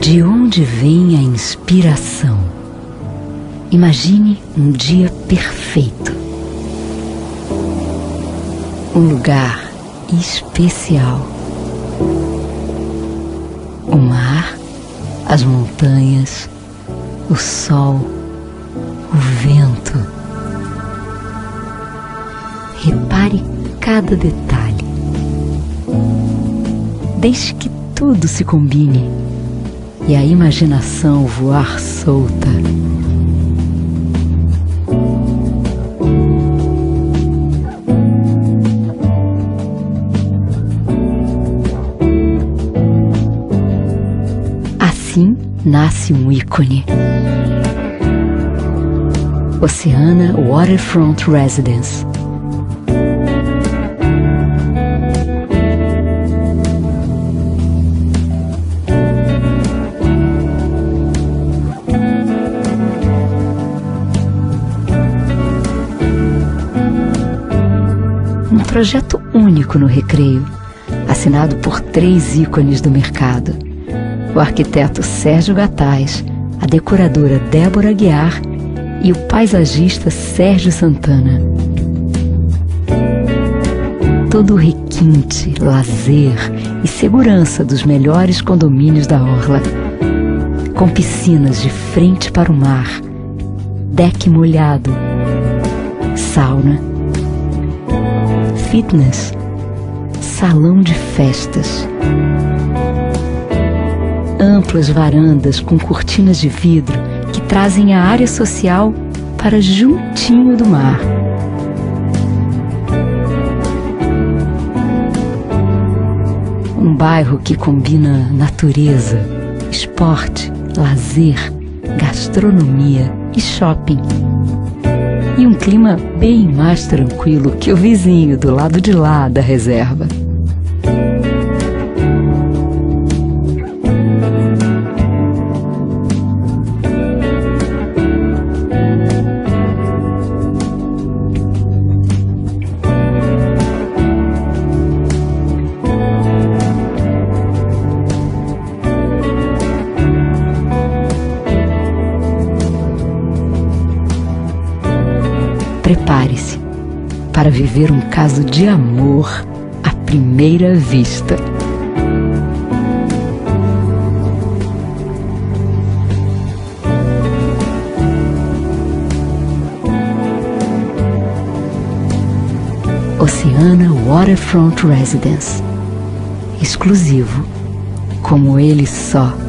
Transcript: De onde vem a inspiração? Imagine um dia perfeito. Um lugar especial. O mar, as montanhas, o sol, o vento. Repare cada detalhe. Deixe que tudo se combine e a imaginação voar solta. Assim nasce um ícone. Oceana Waterfront Residence. Um projeto único no Recreio, assinado por 3 ícones do mercado: o arquiteto Sérgio Gataz, a decoradora Débora Guiar e o paisagista Sérgio Santana. Todo o requinte, lazer e segurança dos melhores condomínios da Orla, com piscinas de frente para o mar, deck molhado, sauna, fitness, salão de festas, amplas varandas com cortinas de vidro que trazem a área social para juntinho do mar. Um bairro que combina natureza, esporte, lazer, gastronomia e shopping. E um clima bem mais tranquilo que o vizinho do lado de lá da reserva. Prepare-se para viver um caso de amor à primeira vista. Oceana Waterfront Residence. Exclusivo, como ele só.